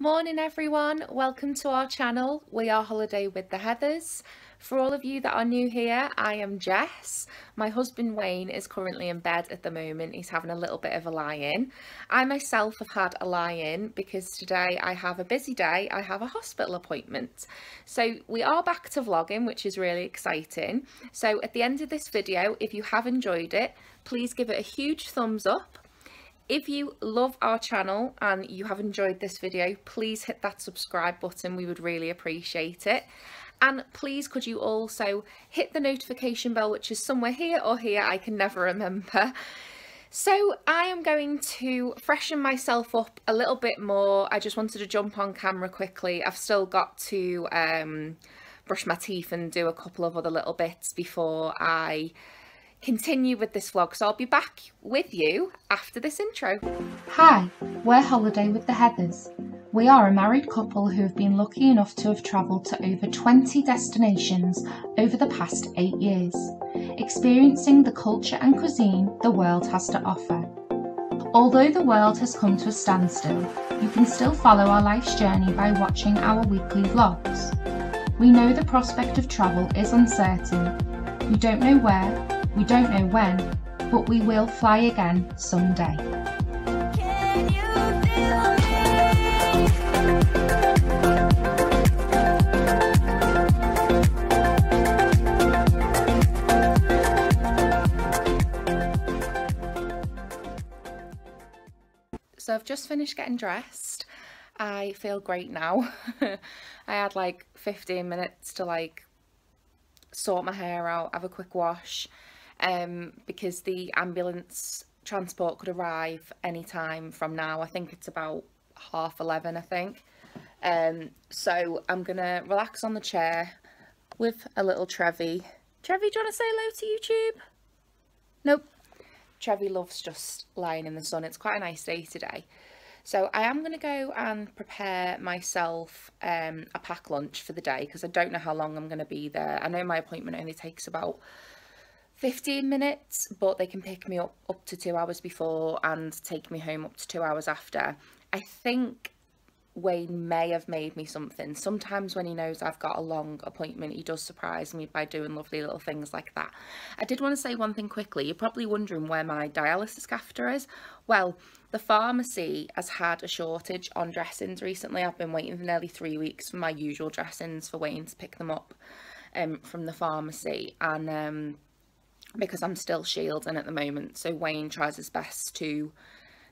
Morning everyone, welcome to our channel. We are Holiday with the Heathers. For all of you that are new here, I am Jess. My husband Wayne is currently in bed at the moment. He's having a little bit of a lie-in. I myself have had a lie-in because today I have a busy day. I have a hospital appointment. So we are back to vlogging, which is really exciting. So at the end of this video, if you have enjoyed it, please give it a huge thumbs up. If you love our channel and you have enjoyed this video, please hit that subscribe button. We would really appreciate it. And please could you also hit the notification bell, which is somewhere here or here, I can never remember. So I am going to freshen myself up a little bit more. I just wanted to jump on camera quickly. I've still got to brush my teeth and do a couple of other little bits before I continue with this vlog, so I'll be back with you after this intro. Hi, we're Holiday with the Heathers. We are a married couple who have been lucky enough to have travelled to over 20 destinations over the past 8 years, experiencing the culture and cuisine the world has to offer. Although the world has come to a standstill, you can still follow our life's journey by watching our weekly vlogs. We know the prospect of travel is uncertain. We don't know where, we don't know when, but we will fly again someday. So I've just finished getting dressed. I feel great now. I had like 15 minutes to like sort my hair out, have a quick wash. Because the ambulance transport could arrive any time from now. I think it's about 11:30, I think. So I'm gonna relax on the chair with a little Trevi. Trevi, do you want to say hello to YouTube? Nope. Trevi loves just lying in the sun. It's quite a nice day today. So I am gonna go and prepare myself a packed lunch for the day because I don't know how long I'm gonna be there. I know my appointment only takes about 15 minutes, but they can pick me up to 2 hours before and take me home up to 2 hours after. I think Wayne may have made me something. Sometimes when he knows I've got a long appointment, he does surprise me by doing lovely little things like that. I did want to say one thing quickly. You're probably wondering where my dialysis catheter is. Well, the pharmacy has had a shortage on dressings recently. I've been waiting for nearly 3 weeks for my usual dressings for Wayne to pick them up from the pharmacy, and because I'm still shielding at the moment, so Wayne tries his best to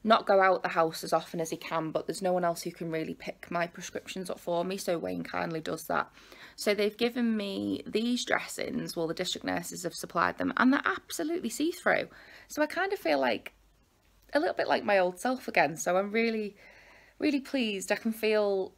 not go out the house as often as he can, but there's no one else who can really pick my prescriptions up for me, so Wayne kindly does that. So they've given me these dressings, well, the district nurses have supplied them, and they're absolutely see-through, so I kind of feel like a little bit like my old self again. So I'm really pleased. I can feel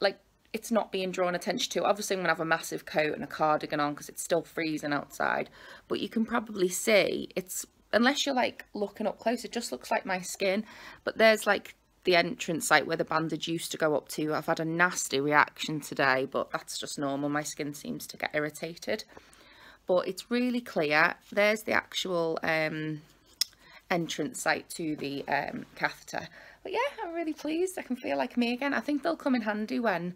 like it's not being drawn attention to. Obviously I'm gonna have a massive coat and a cardigan on because it's still freezing outside, but you can probably see it's, unless you're like looking up close, it just looks like my skin. But there's like the entrance site where the bandage used to go up to. I've had a nasty reaction today, but that's just normal. My skin seems to get irritated, but it's really clear. There's the actual entrance site to the catheter. But yeah, I'm really pleased. I can feel like me again. I think they'll come in handy when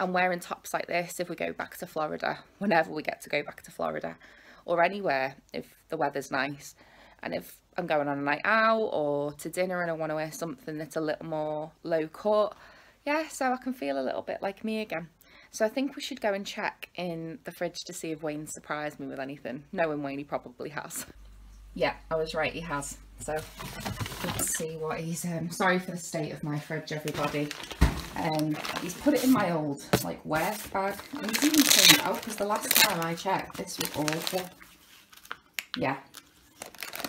I'm wearing tops like this if we go back to Florida, whenever we get to go back to Florida, or anywhere if the weather's nice. And if I'm going on a night out or to dinner and I want to wear something that's a little more low cut, yeah, so I can feel a little bit like me again. So I think we should go and check in the fridge to see if Wayne surprised me with anything. Knowing Wayne, he probably has. Yeah, I was right, he has. So let's see what he's sorry for the state of my fridge, everybody. He's put it in my old like wear bag. He's even cleaned it out because the last time I checked this was awful. Yeah,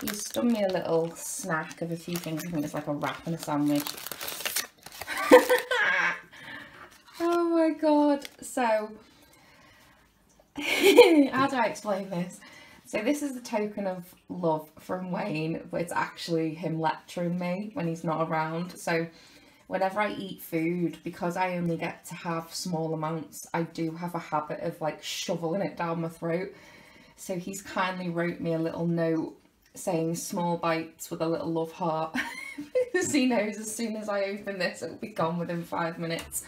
he's done me a little snack of a few things. I think it's like a wrap and a sandwich. Oh my god. So how do I explain this? So this is the token of love from Wayne, but it's actually him lecturing me when he's not around. So whenever I eat food, because I only get to have small amounts, I do have a habit of like shoveling it down my throat. So he's kindly wrote me a little note saying small bites with a little love heart, because he knows as soon as I open this it'll be gone within 5 minutes.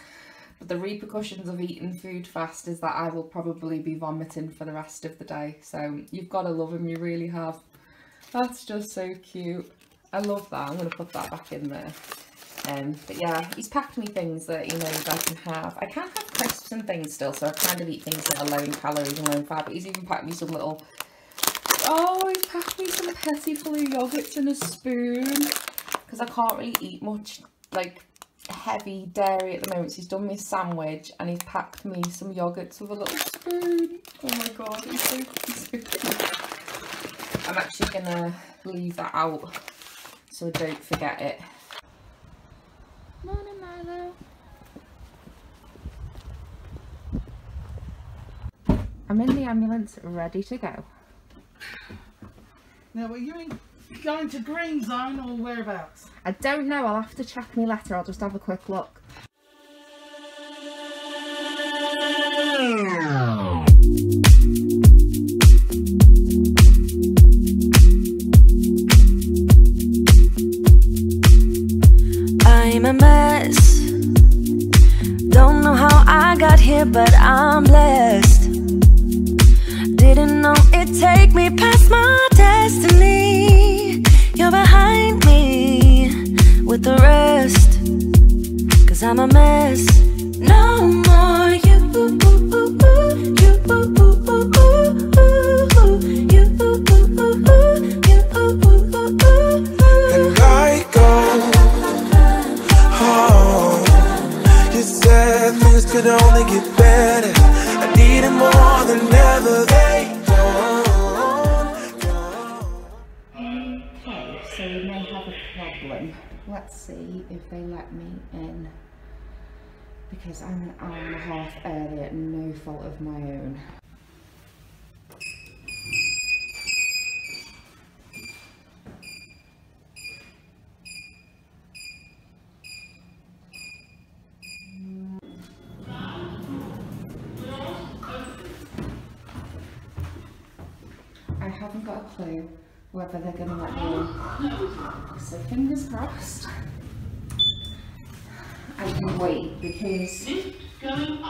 But the repercussions of eating food fast is that I will probably be vomiting for the rest of the day. So you've got to love him, you really have. That's just so cute. I love that. I'm going to put that back in there. But yeah, he's packed me things that he knows I can have. I can have crisps and things still, so I kind of eat things that are low in calories and low in fat. But he's even packed me some little... Oh, he's packed me some petit blue yogurts and a spoon. Because I can't really eat much, like, heavy dairy at the moment. So he's done me a sandwich and he's packed me some yogurts with a little spoon. Oh my god, he's so cute. I'm actually going to leave that out so I don't forget it. Morning, Milo. I'm in the ambulance, ready to go. Now, were you going to Green Zone or whereabouts? I don't know, I'll have to check my letter, I'll just have a quick look. I'm a mess, don't know how I got here, but I'm blessed. Didn't know it'd take me past my destiny. You're behind me with the rest, 'cause I'm a mess. No more you, and I go. Things could only get better. I need it more than ever. They don't. Okay, so we may have a problem. Let's see if they let me in, because I'm an hour and a half early at no fault of my own. I haven't got a clue whether they're going to let me in, so fingers crossed. I can wait, because if I'm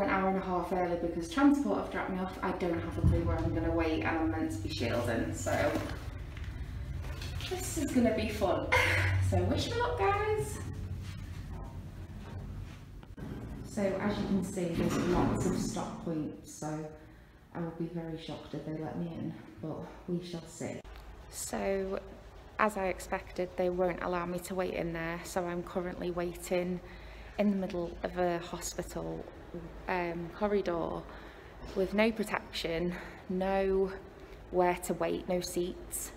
an hour and a half early because transport have dropped me off, I don't have a clue where I'm going to wait, and I'm meant to be shielding, so this is going to be fun. So wish me luck, guys. So as you can see, there's lots of stop points, so I would be very shocked if they let me in, but we shall see. So, as I expected, they won't allow me to wait in there, so I'm currently waiting in the middle of a hospital corridor with no protection, no where to wait, no seats.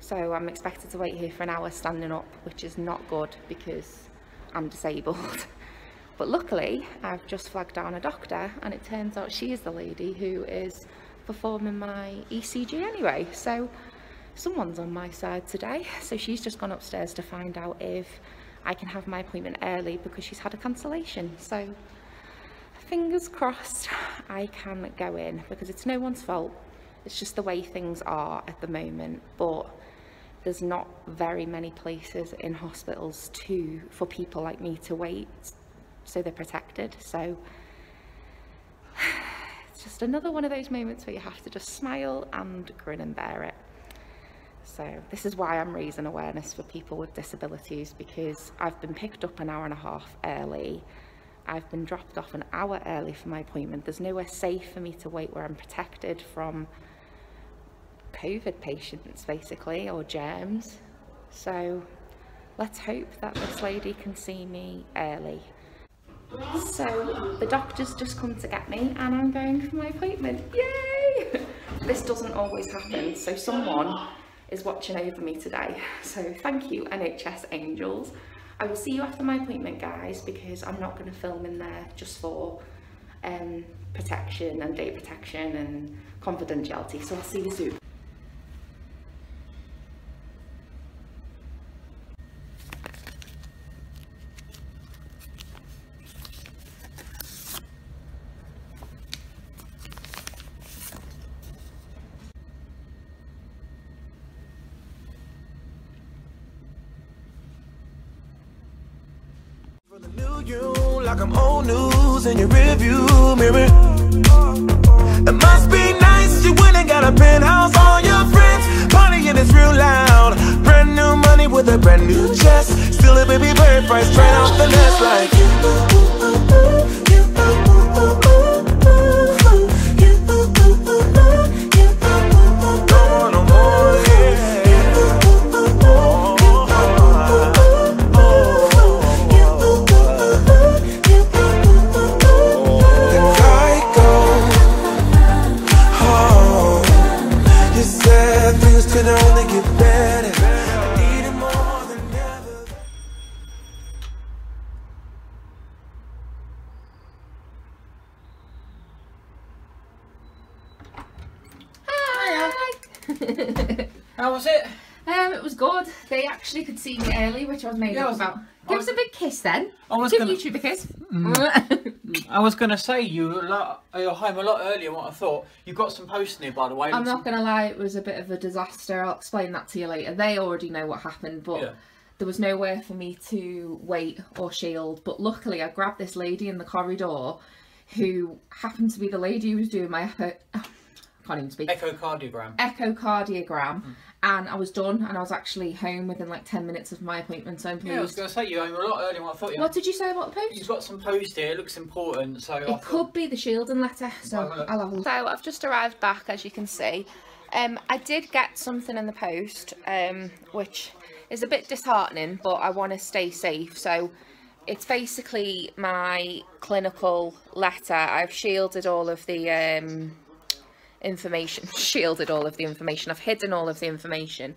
So I'm expected to wait here for an hour standing up, which is not good because I'm disabled. But luckily, I've just flagged down a doctor, and it turns out she is the lady who is performing my ECG anyway. So someone's on my side today. So she's just gone upstairs to find out if I can have my appointment early because she's had a cancellation. So fingers crossed I can go in, because it's no one's fault. It's just the way things are at the moment. But there's not very many places in hospitals for people like me to wait, so they're protected. So it's just another one of those moments where you have to just smile and grin and bear it. So this is why I'm raising awareness for people with disabilities, because I've been picked up an hour and a half early, I've been dropped off an hour early for my appointment, there's nowhere safe for me to wait where I'm protected from COVID patients basically, or germs. So let's hope that this lady can see me early. So the doctor's just come to get me and I'm going for my appointment. Yay! This doesn't always happen, so someone is watching over me today. So thank you, NHS angels. I will see you after my appointment, guys, because I'm not going to film in there just for protection and data protection and confidentiality. So I'll see you soon. you like I'm old news in your rearview mirror. It must be nice you went and got a penthouse on your friends. Partying is real loud. Brand new money with a brand new chest. Still a baby bird price straight off the nest like How was it? It was good. They actually could see me early, which I was made up about. Give us a big kiss then. Give YouTube a kiss. I was going to say, you're home a lot earlier than what I thought. You've got some posts new, by the way. I'm not going to lie, it was a bit of a disaster. I'll explain that to you later. They already know what happened, but yeah. There was nowhere for me to wait or shield. But luckily, I grabbed this lady in the corridor who happened to be the lady who was doing my echocardiogram. And I was done, and I was actually home within like 10 minutes of my appointment, so I'm pleased. Yeah, I was going to say, you're home a lot earlier than I thought you were. What did you say about the post? You've got some post here, it looks important, so... It could be the shielding letter, so I'll have a look. So I've just arrived back, as you can see. I did get something in the post, which is a bit disheartening, but I want to stay safe, so... It's basically my clinical letter. I've shielded all of the... information, shielded all of the information. I've hidden all of the information.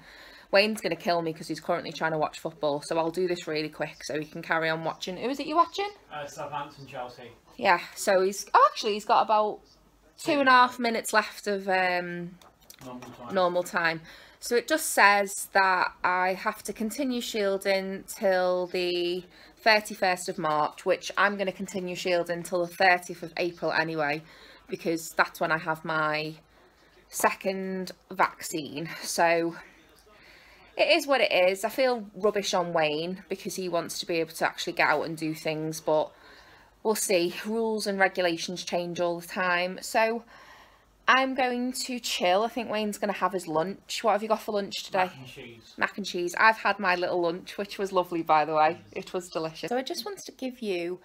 Wayne's going to kill me because he's currently trying to watch football, so I'll do this really quick so he can carry on watching. Who is it you're watching? Southampton, Chelsea. Yeah, so he's... Oh, actually, he's got about 2.5 minutes left of normal time. So it just says that I have to continue shielding till the 31st of March, which I'm going to continue shielding till the 30th of April anyway, because that's when I have my second vaccine. So it is what it is. I feel rubbish on Wayne because he wants to be able to actually get out and do things, but we'll see. Rules and regulations change all the time. So I'm going to chill. I think Wayne's going to have his lunch. What have you got for lunch today? Mac and cheese. Mac and cheese. I've had my little lunch, which was lovely, by the way. It was delicious. So I just wanted to give you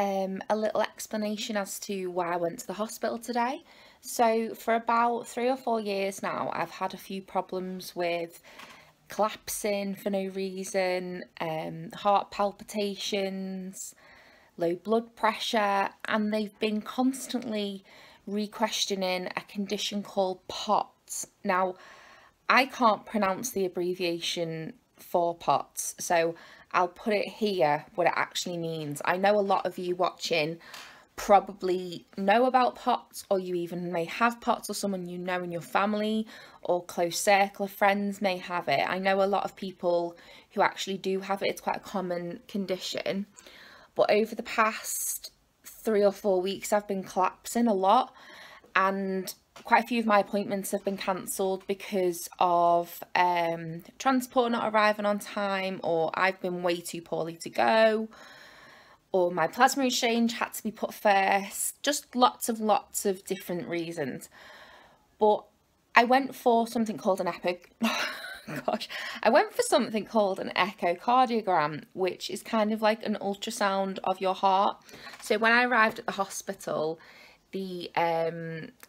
a little explanation as to why I went to the hospital today. So for about 3 or 4 years now, I've had a few problems with collapsing for no reason, heart palpitations, low blood pressure, and they've been constantly re-questioning a condition called POTS. Now, I can't pronounce the abbreviation for POTS, so I'll put it here, what it actually means. I know a lot of you watching probably know about POTS, or you even may have POTS, or someone you know in your family or close circle of friends may have it. I know a lot of people who actually do have it. It's quite a common condition. But over the past 3 or 4 weeks, I've been collapsing a lot, and quite a few of my appointments have been cancelled because of transport not arriving on time, or I've been way too poorly to go, or my plasma exchange had to be put first. Just lots of different reasons. But I went for something called an echocardiogram, which is kind of like an ultrasound of your heart. So when I arrived at the hospital, the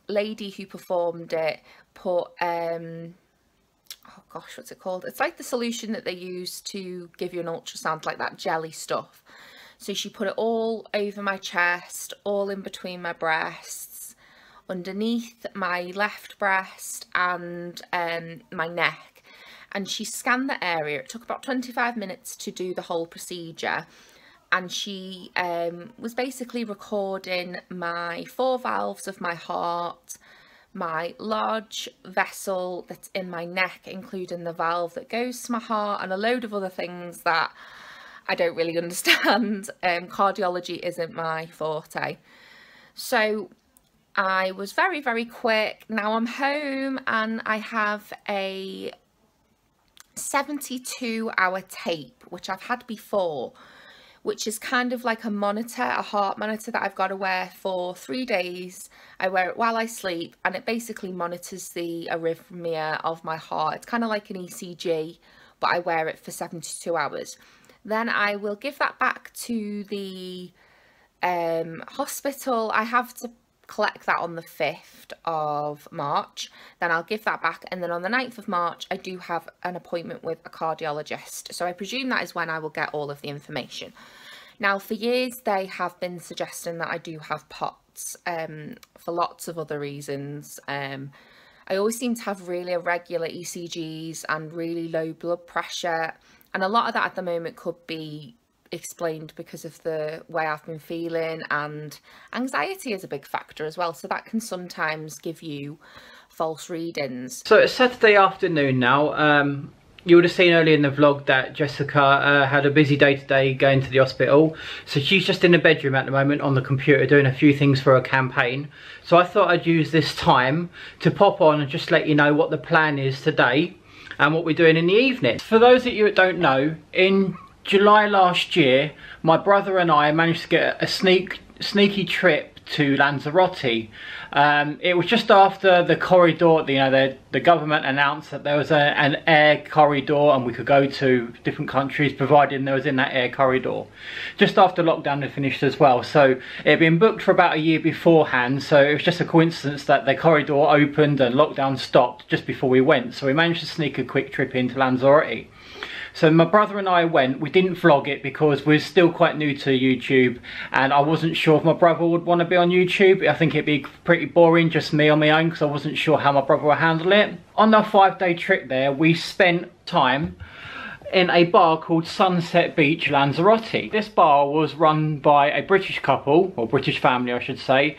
lady who performed it put, oh gosh, what's it called? It's like the solution that they use to give you an ultrasound, like that jelly stuff. So she put it all over my chest, all in between my breasts, underneath my left breast, and my neck. And she scanned the area. It took about 25 minutes to do the whole procedure. And she was basically recording my 4 valves of my heart, my large vessel that's in my neck, including the valve that goes to my heart, and a load of other things that I don't really understand. Cardiology isn't my forte. So I was very, very quick. Now I'm home and I have a 72-hour tape, which I've had before, which is kind of like a monitor, a heart monitor that I've got to wear for 3 days. I wear it while I sleep and it basically monitors the arrhythmia of my heart. It's kind of like an ECG, but I wear it for 72 hours. Then I will give that back to the hospital. I have to collect that on the 5th of March. Then I'll give that back, and then on the 9th of March I do have an appointment with a cardiologist. So I presume that is when I will get all of the information. Now, for years they have been suggesting that I do have POTS for lots of other reasons. I always seem to have really irregular ECGs and really low blood pressure, and a lot of that at the moment could be explained because of the way I've been feeling, and anxiety is a big factor as well, so that can sometimes give you false readings. So it's Saturday afternoon now. You would have seen earlier in the vlog that Jessica had a busy day today going to the hospital, so she's just in the bedroom at the moment on the computer doing a few things for a campaign. So I thought I'd use this time to pop on and just let you know what the plan is today and what we're doing in the evening. For those of you that don't know, in July last year, my brother and I managed to get a sneaky trip to Lanzarote. It was just after the corridor, the government announced that there was an air corridor and we could go to different countries providing there was in that air corridor. Just after lockdown had finished as well, so it had been booked for about a year beforehand, so it was just a coincidence that the corridor opened and lockdown stopped just before we went, so we managed to sneak a quick trip into Lanzarote. So my brother and I went. We didn't vlog it because we're still quite new to YouTube and I wasn't sure if my brother would want to be on YouTube. I think it'd be pretty boring just me on my own because I wasn't sure how my brother would handle it. On our 5-day trip there, we spent time in a bar called Sunset Beach Lanzarote. This bar was run by a British couple, or British family I should say.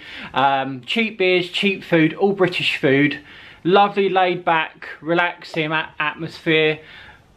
Cheap beers, cheap food, all British food. Lovely laid back, relaxing atmosphere.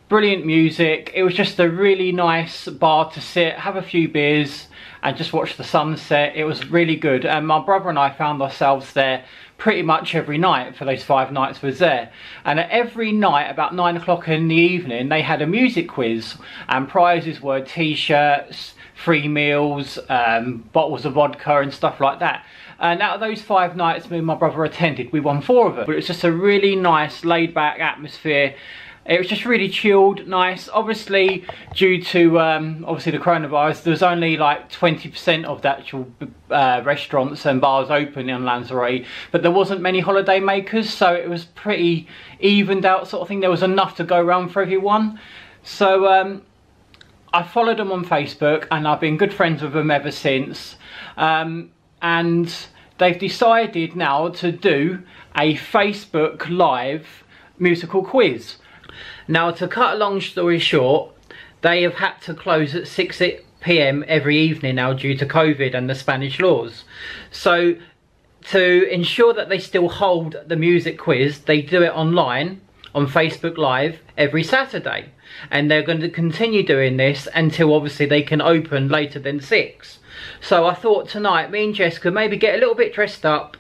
Brilliant music. It was just a really nice bar to sit, have a few beers and just watch the sunset. It was really good, and my brother and I found ourselves there pretty much every night for those 5 nights we was there. And every night about 9 o'clock in the evening they had a music quiz, and prizes were t-shirts, free meals, bottles of vodka and stuff like that. And out of those 5 nights me and my brother attended, we won 4 of them. But it was just a really nice laid back atmosphere. It was just really chilled, nice. Obviously, due to obviously the coronavirus, there was only like 20% of the actual restaurants and bars open in Lanzarote, but there wasn't many holiday makers, so it was pretty evened out sort of thing. There was enough to go around for everyone. So I followed them on Facebook, and I've been good friends with them ever since. And they've decided now to do a Facebook Live musical quiz. Now, to cut a long story short, they have had to close at 6 PM every evening now due to COVID and the Spanish laws. So to ensure that they still hold the music quiz, they do it online on Facebook Live every Saturday. And they're going to continue doing this until obviously they can open later than 6. So I thought tonight me and Jess could maybe get a little bit dressed up,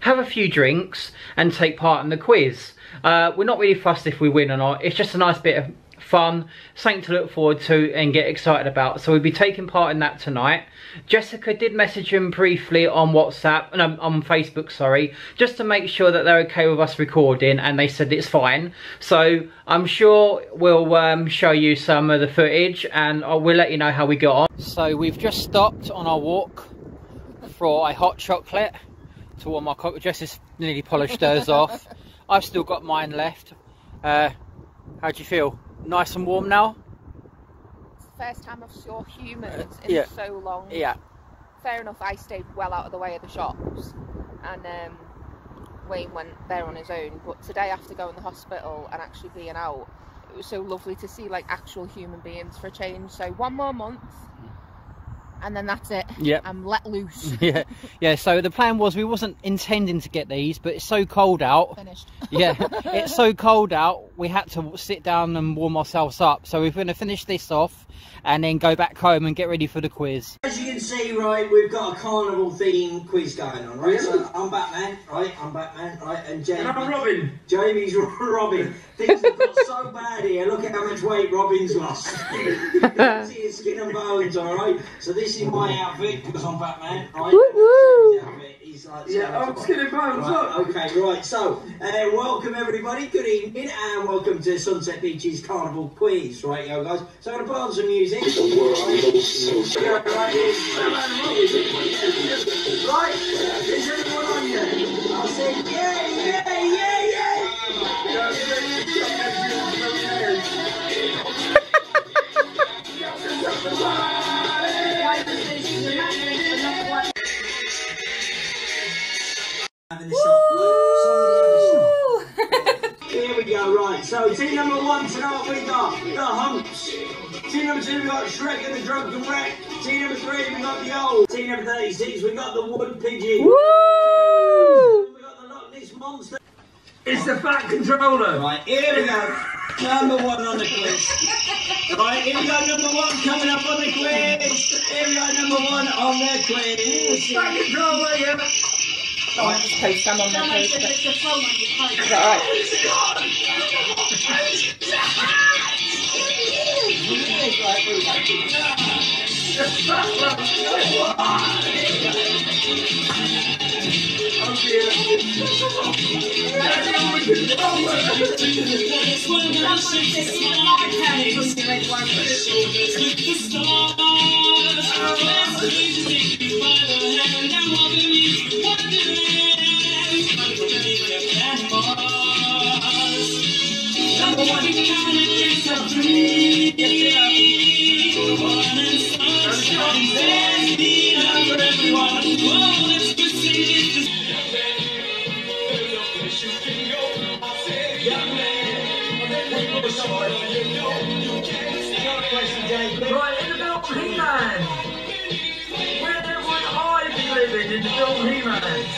have a few drinks and take part in the quiz. We're not really fussed if we win or not. It's just a nice bit of fun, something to look forward to and get excited about. So we'll be taking part in that tonight. Jessica did message him briefly on WhatsApp, no, on Facebook, sorry, just to make sure that they're okay with us recording, and they said it's fine. So I'm sure we'll show you some of the footage and I will let you know how we got on. So we've just stopped on our walk for a hot chocolate to warm my coat. Jess has nearly polished hers off. I've still got mine left. How do you feel? Nice and warm now? It's the first time I've saw humans in so long. Yeah. Fair enough, I stayed well out of the way of the shops, and Wayne went there on his own. But today, after going to the hospital and actually being out, it was so lovely to see like actual human beings for a change. So one more month and then that's it. Yeah, I'm let loose. Yeah, yeah. So the plan was, we wasn't intending to get these, but it's so cold out. Finished. Yeah, it's so cold out we had to sit down and warm ourselves up. So we're going to finish this off and then go back home and get ready for the quiz. can see, right, we've got a carnival theme quiz going on, right? So I'm Batman, right? And Jamie. And I'm Robin. Jamie's Robin. Things have got so bad here. Look at how much weight Robin's lost. You can see his skin and bones, all right? So this is my outfit because I'm Batman, right? Woo-hoo. He's like, yeah, I'm skin and bones, look. Right, okay, right. So, welcome everybody. Good evening and welcome to Sunset Beach's Carnival Quiz, right, yo guys. So I'm going to put on some music. Right, is everyone on yet? I said, yeah. Here we go, right. So team number one tonight we got the Humps. Team number two, we got Shrek and the Drunken Wreck. Team number three, we got the Old. Team number 36, we got the Wood Pigeon. Woo! We got the Loch Ness Monster. It's the Fat Controller. Right, here we go. Number one on the quiz. Right, here we go. Number one coming up on the quiz. Here we go. Number one on the quiz. Fat Controller, yeah. Oh, I just placed some on my paper. Is that alright? Right in the middle of He-Man. Where would I be living in the middle of He-Man?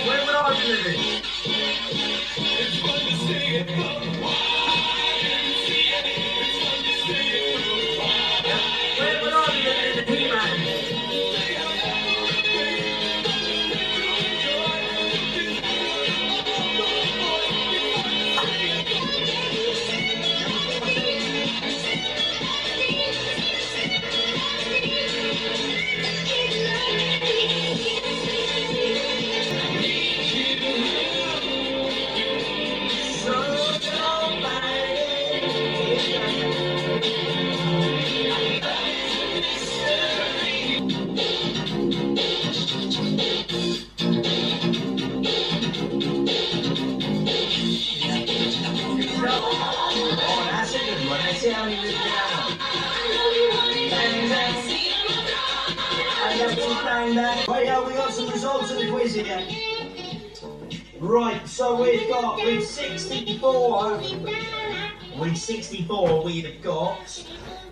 Where would I be living? It's fun to see it go wild. Where would I be living in Right, so we've got with 64. With 64, we've got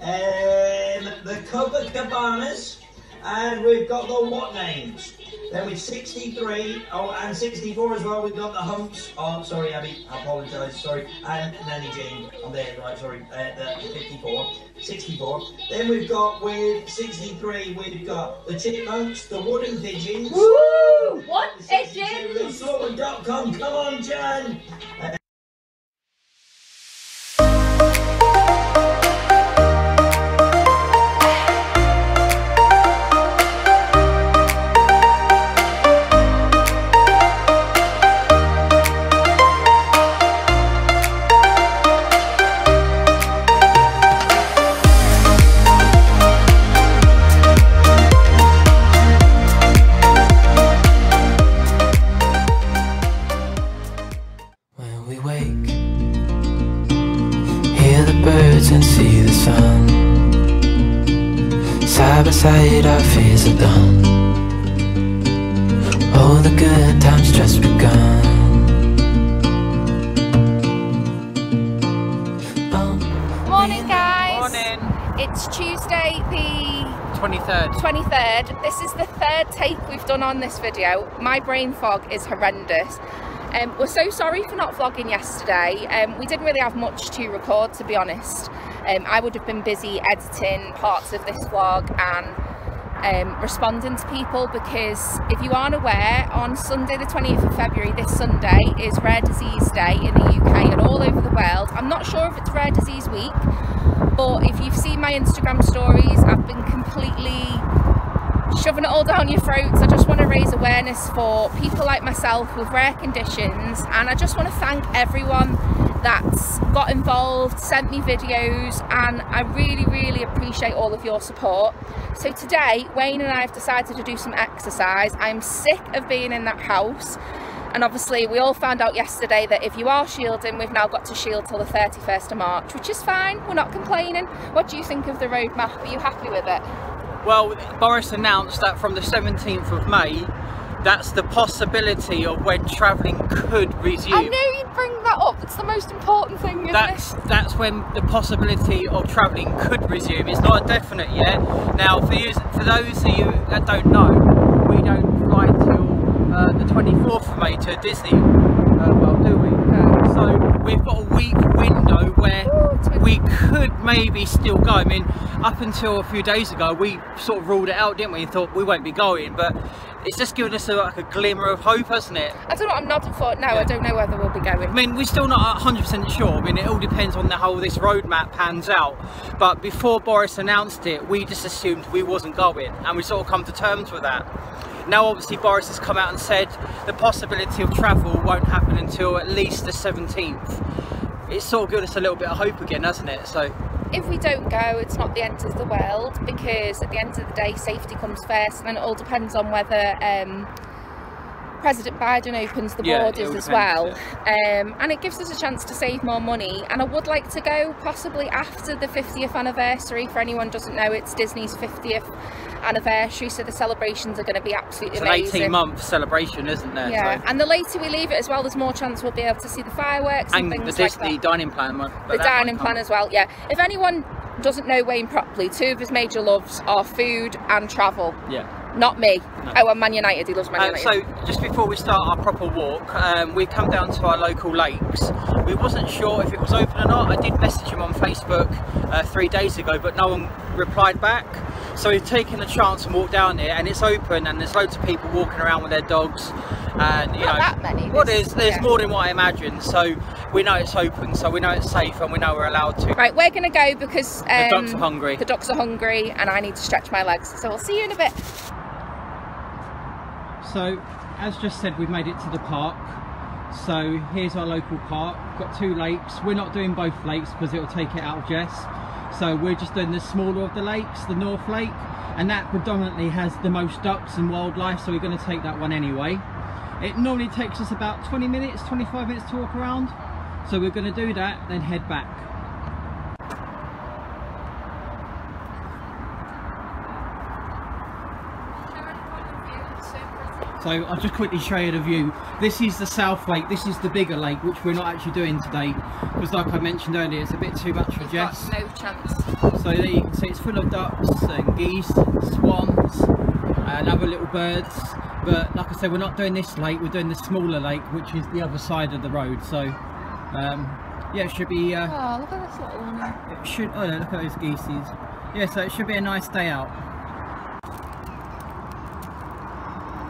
the Copacabanas, and we've got the what names. Then with 63, oh, and 64 as well, we've got the Humps. Oh, sorry, Abby, I apologise, sorry. And Nanny Jean, I'm there, right, sorry, the 54, 64. Then we've got, with 63, we've got the Chipmunks, the Wooden Pigeons. Woo! What pigeons? Sorted.com, come on, Jan! Side our fears are done. Oh, the good times just begun. Morning, guys. Morning. It's Tuesday, the 23rd. 23rd. This is the third take we've done on this video. My brain fog is horrendous. We're so sorry for not vlogging yesterday. We didn't really have much to record, to be honest. I would have been busy editing parts of this vlog and responding to people, because if you aren't aware, on Sunday the 20th of February, this Sunday, is Rare Disease Day in the UK and all over the world. I'm not sure if it's Rare Disease Week, but if you've seen my Instagram stories, I've been completely shoving it all down your throats. I just want to raise awareness for people like myself with rare conditions, and I just want to thank everyone that's got involved, sent me videos, and I really appreciate all of your support. So today Wayne and I have decided to do some exercise. I'm sick of being in that house, and obviously we all found out yesterday that if you are shielding, we've now got to shield till the 31st of March, which is fine, we're not complaining. What do you think of the roadmap? Are you happy with it? Well, Boris announced that from the 17th of May, that's the possibility of when travelling could resume. I knew you'd bring that up, it's the most important thing, isn't it? That's when the possibility of travelling could resume. It's not a definite yet. Now, for those of you that don't know, we don't fly till the 24th of May to Disney, well, do we? So we've got a week window where we could maybe still go. I mean, up until a few days ago, we sort of ruled it out, didn't we? And thought we won't be going, but it's just given us like a glimmer of hope, hasn't it? I don't know what I'm nodding for. No, yeah. I don't know whether we'll be going. I mean, we're still not 100% sure. I mean, it all depends on how this roadmap pans out. But before Boris announced it, we just assumed we wasn't going, and we sort of come to terms with that. Now, obviously, Boris has come out and said the possibility of travel won't happen until at least the 17th. It's sort of given us a little bit of hope again, hasn't it? So, if we don't go, it's not the end of the world, because at the end of the day, safety comes first, and then it all depends on whether President Biden opens the borders as well. Yeah. And it gives us a chance to save more money. And I would like to go possibly after the 50th anniversary. For anyone who doesn't know, it's Disney's 50th anniversary, so the celebrations are going to be absolutely amazing. It's an 18-month celebration, isn't there? Yeah, so. And the later we leave it as well, there's more chance we'll be able to see the fireworks and things the Disney like that. Dining plan. The dining plan as well, yeah. If anyone doesn't know Wayne properly, two of his major loves are food and travel. Yeah. Not me. No. Oh, and Man United, he loves Man United. So, just before we start our proper walk, we've come down to our local lakes. We wasn't sure if it was open or not. I did message him on Facebook 3 days ago, but no one replied back. So we've taken the chance and walked down here, and it's open, and there's loads of people walking around with their dogs. And you know, that many. Well, there's more than what I imagined. So we know it's open, so we know it's safe, and we know we're allowed to. Right, we're gonna go because the dogs are hungry. The dogs are hungry, and I need to stretch my legs. So we'll see you in a bit. So, as just said, we've made it to the park. So here's our local park. We've got two lakes. We're not doing both lakes because it'll take it out of Jess. So we're just doing the smaller of the lakes, the North Lake, and that predominantly has the most ducks and wildlife, so we're going to take that one anyway. It normally takes us about 20 minutes, 25 minutes to walk around, so we're going to do that, then head back. So I'll just quickly show you the view. This is the South Lake, this is the bigger lake, which we're not actually doing today because, like I mentioned earlier, it's a bit too much for Jess. No chance. So there you can see it's full of ducks and geese, swans and other little birds. But like I said, we're not doing this lake, we're doing the smaller lake, which is the other side of the road. So yeah, it should be... oh, look at this little one. It should, oh yeah, look at those geeseys. Yeah, so it should be a nice day out.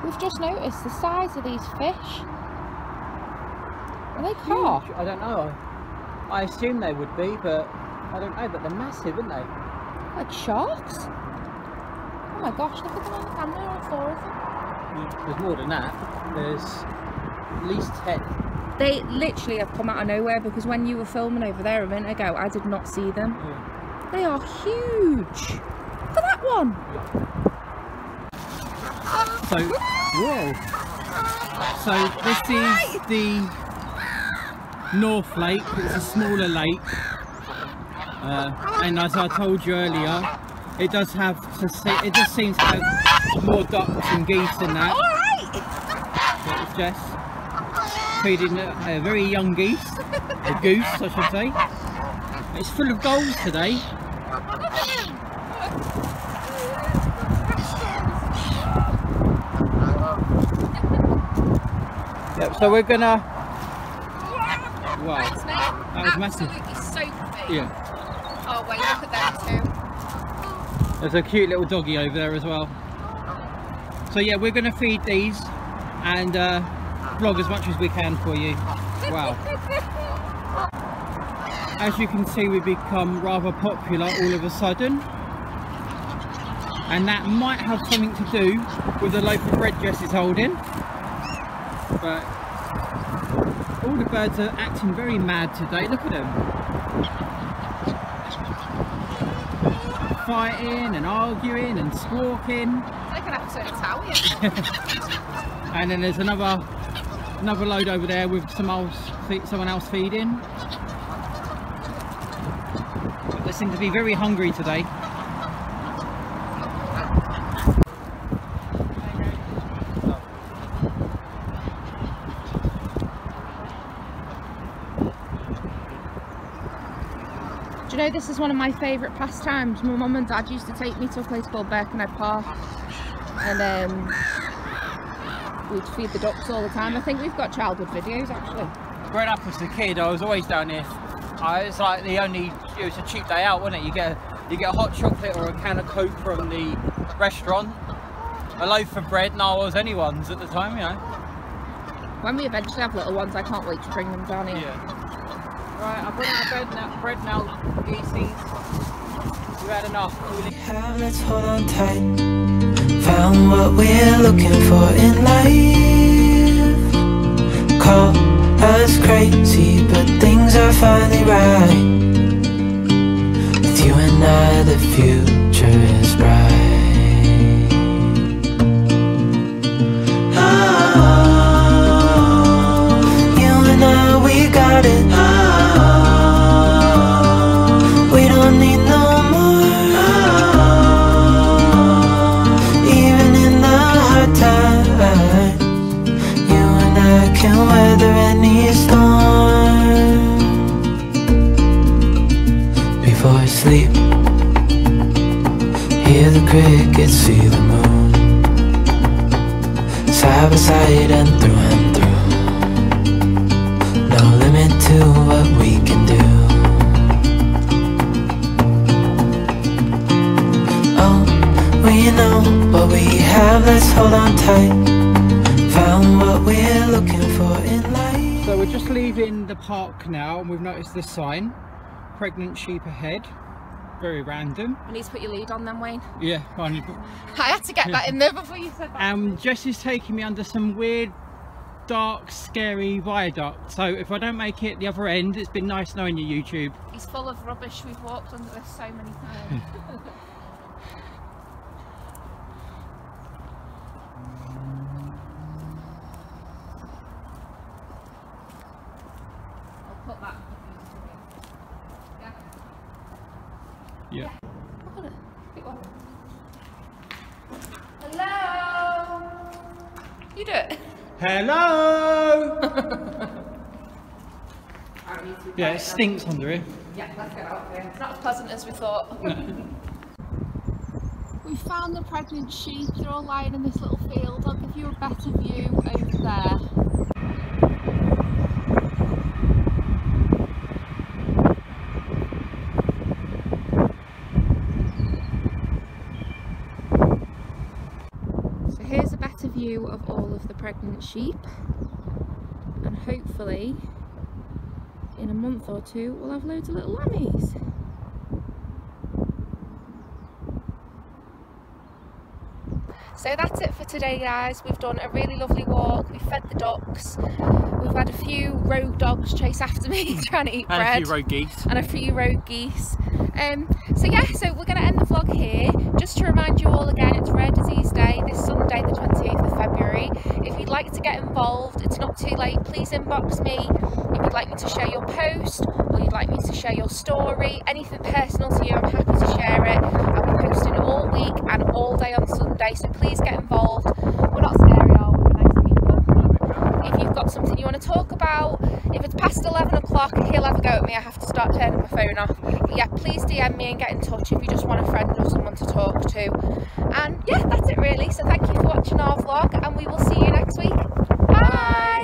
We've just noticed the size of these fish. Are they caught? I don't know. I assume they would be, but I don't know. But they're massive, aren't they? Like sharks? Oh my gosh, look at them on the camera, all four of them. There's more than that. There's at least 10. They literally have come out of nowhere, because when you were filming over there a minute ago, I did not see them. Yeah. They are huge. Look at that one. Yeah. So, whoa. So this is the North Lake, it's a smaller lake, and as I told you earlier, it does have, it just seems to have more ducks and geese than that. That was Jess feeding a very young geese, a goose I should say. It's full of gulls today. So we're gonna. Wow. Thanks, mate. That was absolutely massive. Absolutely soaked me. Yeah. Oh, wait, look at that too. There's a cute little doggy over there as well. So yeah, we're going to feed these and vlog as much as we can for you. Wow. As you can see, we become rather popular all of a sudden. And that might have something to do with the loaf of bread Jess is holding. But all the birds are acting very mad today. Look at them. Fighting and arguing and squawking. Like an episode of Italian. And then there's another load over there with someone else feeding. But they seem to be very hungry today. You know, this is one of my favourite pastimes. My mum and dad used to take me to a place called Birkenhead Park, and we'd feed the ducks all the time. I think we've got childhood videos actually. Growing up as a kid, I was always down here. It's like the only, it was a cheap day out, wasn't it? You get a hot chocolate or a can of Coke from the restaurant, a loaf of bread, and I was anyone's at the time, you know. When we eventually have little ones, I can't wait to bring them down here. Yeah. Right, I've run out of bread now, Geesies. We've had enough. Let's hold on tight. Found what we're looking for in life. Call us crazy, but things are finally right. With you and I, the future is bright. Crickets, see the moon, side by side and through, no limit to what we can do. Oh, we know what we have, let's hold on tight, found what we're looking for in life. So we're just leaving the park now, and we've noticed this sign, pregnant sheep ahead. Very random. You need to put your lead on then, Wayne. Yeah, finally. I had to get that in there before you said that. Jess is taking me under some weird, dark, scary viaduct. So if I don't make it the other end, it's been nice knowing you, YouTube. It's full of rubbish. We've walked under this so many times. I'll put that. Yeah. Look at it. Pick one. Hello. You do it. Hello. Yeah, it stinks under here. Yeah, let's get out of here. Not as pleasant as we thought. No. We found the pregnant sheep. They're all lying in this little field. I'll give you a better view over there. Of all of the pregnant sheep, and hopefully in a month or two we'll have loads of little lammies. So that's it for today, guys. We've done a really lovely walk, we've fed the ducks, we've had a few rogue dogs chase after me trying to eat and bread, and a few rogue geese so yeah, so we're going to end the vlog here. Just to remind you all again, it's Rare Disease Day this Sunday the 20th of February. If you'd like to get involved, it's not too late. Please inbox me if you'd like me to share your post, or you'd like me to share your story. Anything personal to you, I'm happy to share it. I'll be posting all week and all day on Sunday, so please get involved. We're not scary, are we? We're nice people. If you've got something you want to talk about, if it's past 11 o'clock, he'll have a go at me. I have to start turning my phone off. But yeah, please DM me and get in touch if you just want a friend or someone to talk to. And yeah, that's it really. So thank you for watching our vlog, and we will see you next week. Bye!